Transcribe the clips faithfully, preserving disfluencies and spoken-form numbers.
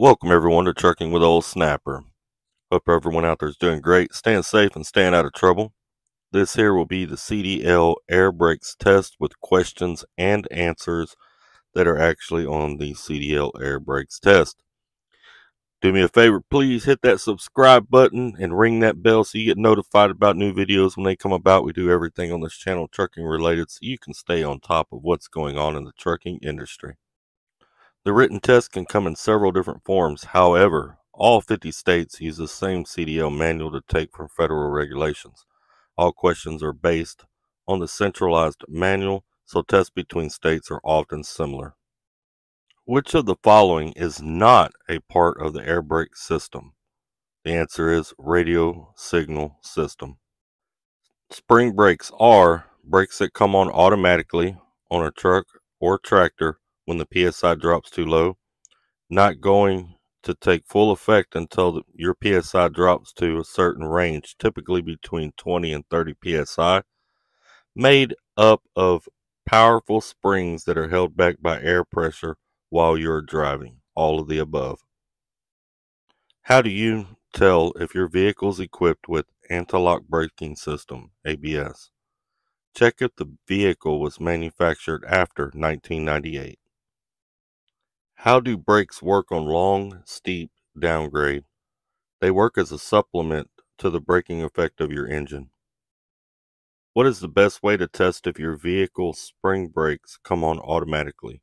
Welcome everyone to Trucking with Ol' Snapper. Hope everyone out there is doing great, staying safe and staying out of trouble. This here will be the C D L air brakes test with questions and answers that are actually on the C D L air brakes test. Do me a favor, please hit that subscribe button and ring that bell so you get notified about new videos when they come about. We do everything on this channel trucking related so you can stay on top of what's going on in the trucking industry. The written test can come in several different forms. However, all fifty states use the same C D L manual to take from federal regulations. All questions are based on the centralized manual, so tests between states are often similar. Which of the following is not a part of the air brake system? The answer is radio signal system. Spring brakes are brakes that come on automatically on a truck or tractor when the P S I drops too low, not going to take full effect until the, your P S I drops to a certain range, typically between twenty and thirty P S I, made up of powerful springs that are held back by air pressure while you're driving, all of the above. How do you tell if your vehicle is equipped with anti-lock braking system, A B S? Check if the vehicle was manufactured after nineteen ninety-eight. How do brakes work on long, steep downgrade? They work as a supplement to the braking effect of your engine. What is the best way to test if your vehicle's spring brakes come on automatically?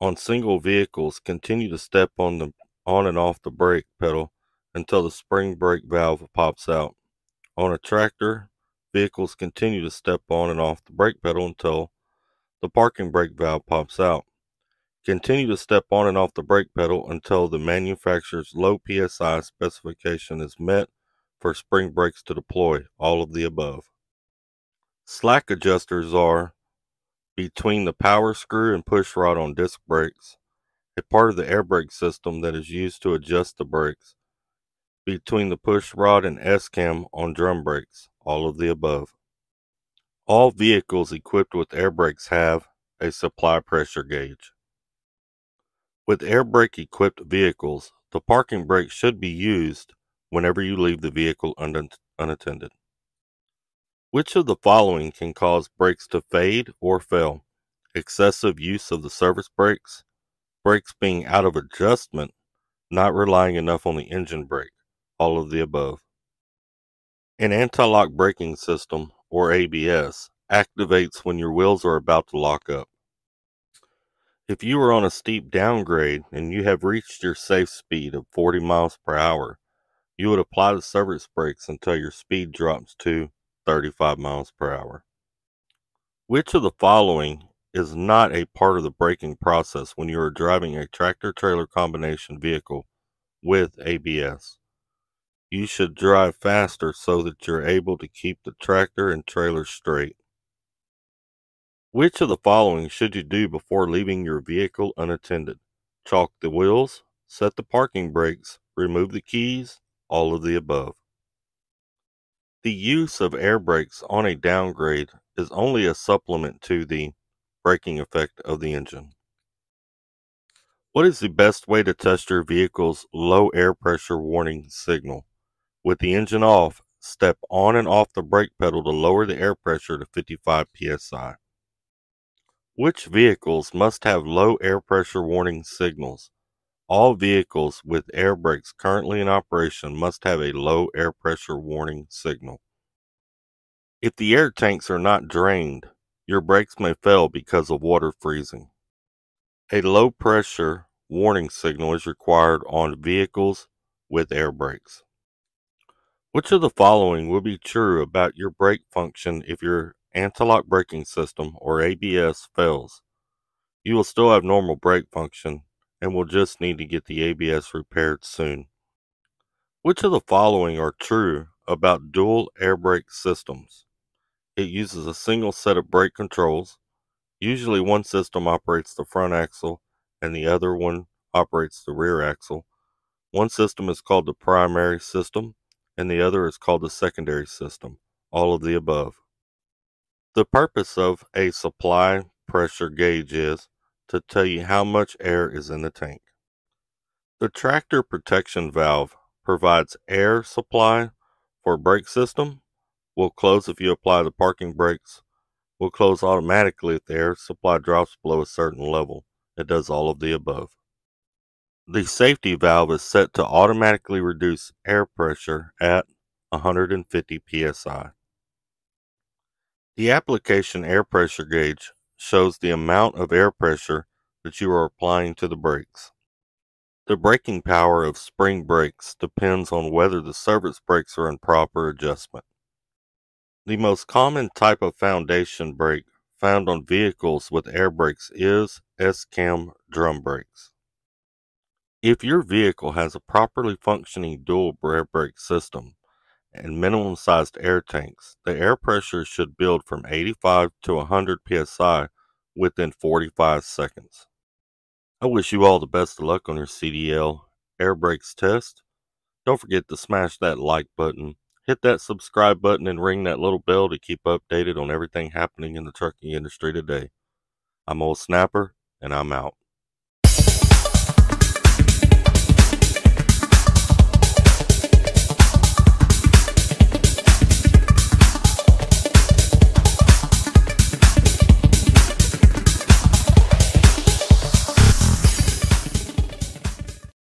On single vehicles, continue to step on the on and off the brake pedal until the spring brake valve pops out. On a tractor, vehicles continue to step on and off the brake pedal until the parking brake valve pops out. Continue to step on and off the brake pedal until the manufacturer's low P S I specification is met for spring brakes to deploy, all of the above. Slack adjusters are between the power screw and push rod on disc brakes, a part of the air brake system that is used to adjust the brakes, between the push rod and S cam on drum brakes, all of the above. All vehicles equipped with air brakes have a supply pressure gauge. With air brake equipped vehicles, the parking brake should be used whenever you leave the vehicle un unattended. Which of the following can cause brakes to fade or fail? Excessive use of the service brakes, brakes being out of adjustment, not relying enough on the engine brake, all of the above. An anti-lock braking system, or A B S, activates when your wheels are about to lock up. If you are on a steep downgrade and you have reached your safe speed of forty miles per hour, you would apply the service brakes until your speed drops to thirty-five miles per hour. Which of the following is not a part of the braking process when you are driving a tractor-trailer combination vehicle with A B S? You should drive faster so that you're able to keep the tractor and trailer straight. Which of the following should you do before leaving your vehicle unattended? Chalk the wheels, set the parking brakes, remove the keys, all of the above. The use of air brakes on a downgrade is only a supplement to the braking effect of the engine. What is the best way to test your vehicle's low air pressure warning signal? With the engine off, step on and off the brake pedal to lower the air pressure to fifty-five P S I. Which vehicles must have low air pressure warning signals? All vehicles with air brakes currently in operation must have a low air pressure warning signal. If the air tanks are not drained, your brakes may fail because of water freezing. A low pressure warning signal is required on vehicles with air brakes. Which of the following will be true about your brake function if your anti-lock braking system, or A B S, fails? You will still have normal brake function and will just need to get the A B S repaired soon. Which of the following are true about dual air brake systems? It uses a single set of brake controls. Usually one system operates the front axle and the other one operates the rear axle. One system is called the primary system and the other is called the secondary system, all of the above. The purpose of a supply pressure gauge is to tell you how much air is in the tank. The tractor protection valve provides air supply for brake system. Will close if you apply the parking brakes. Will close automatically if the air supply drops below a certain level. It does all of the above. The safety valve is set to automatically reduce air pressure at one hundred fifty P S I. The application air pressure gauge shows the amount of air pressure that you are applying to the brakes. The braking power of spring brakes depends on whether the service brakes are in proper adjustment. The most common type of foundation brake found on vehicles with air brakes is S-cam drum brakes. If your vehicle has a properly functioning dual air brake system and minimum sized air tanks, the air pressure should build from eighty-five to one hundred P S I within forty-five seconds. I wish you all the best of luck on your C D L air brakes test. Don't forget to smash that like button, hit that subscribe button, and ring that little bell to keep updated on everything happening in the trucking industry today. I'm Ol' Snapper, and I'm out.